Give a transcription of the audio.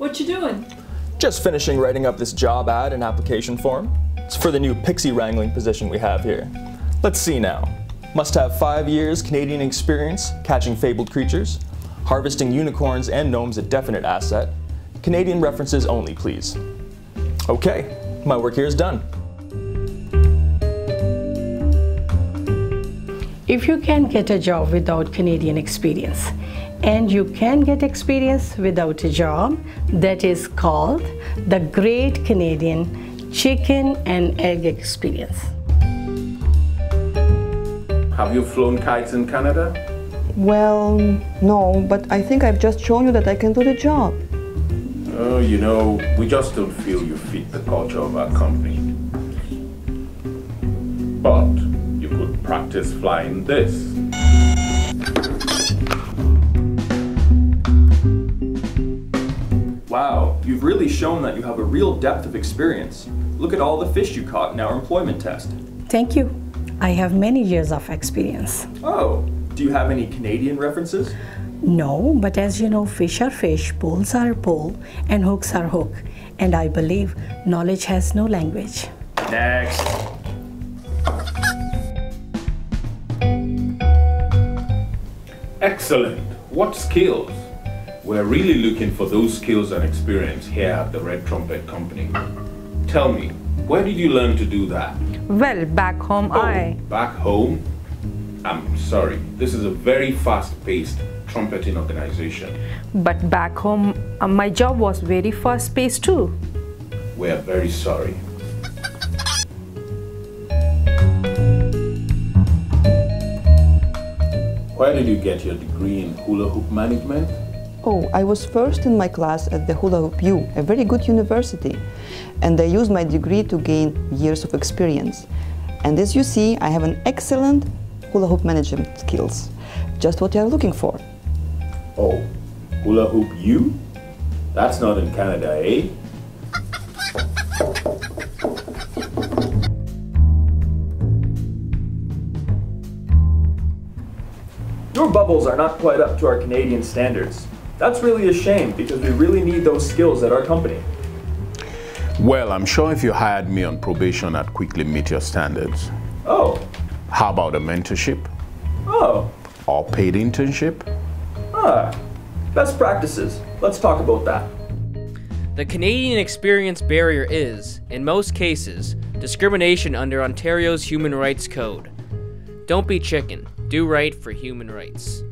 What you doing? Just finishing writing up this job ad and application form. It's for the new pixie wrangling position we have here. Let's see now. Must have 5 years Canadian experience catching fabled creatures, harvesting unicorns and gnomes a definite asset. Canadian references only, please. Okay, my work here is done. If you can get a job without Canadian experience, and you can get experience without a job, that is called the Great Canadian Chicken and Egg Experience. Have you flown kites in Canada? Well, no, but I think I've just shown you that I can do the job. Oh, you know, we just don't feel you fit the culture of our company. But practice flying this. Wow, you've really shown that you have a real depth of experience. Look at all the fish you caught in our employment test. Thank you. I have many years of experience. Oh, do you have any Canadian references? No, but as you know, fish are fish, poles are pole, and hooks are hook. And I believe knowledge has no language. Next. Excellent. What skills? We're really looking for those skills and experience here at the Red Trumpet Company. Tell me, where did you learn to do that? Well, back home Back home? I'm sorry, this is a very fast-paced trumpeting organization. But back home, my job was very fast-paced too. We're very sorry. Where did you get your degree in hula hoop management? Oh, I was first in my class at the Hula Hoop U, a very good university. And I used my degree to gain years of experience. And as you see, I have an excellent hula hoop management skills. Just what you are looking for. Oh, Hula Hoop U? That's not in Canada, eh? Your bubbles are not quite up to our Canadian standards. That's really a shame because we really need those skills at our company. Well, I'm sure if you hired me on probation, I'd quickly meet your standards. Oh. How about a mentorship? Oh. Or paid internship? Ah. Best practices. Let's talk about that. The Canadian experience barrier is, in most cases, discrimination under Ontario's Human Rights Code. Don't be chicken. Do right for human rights.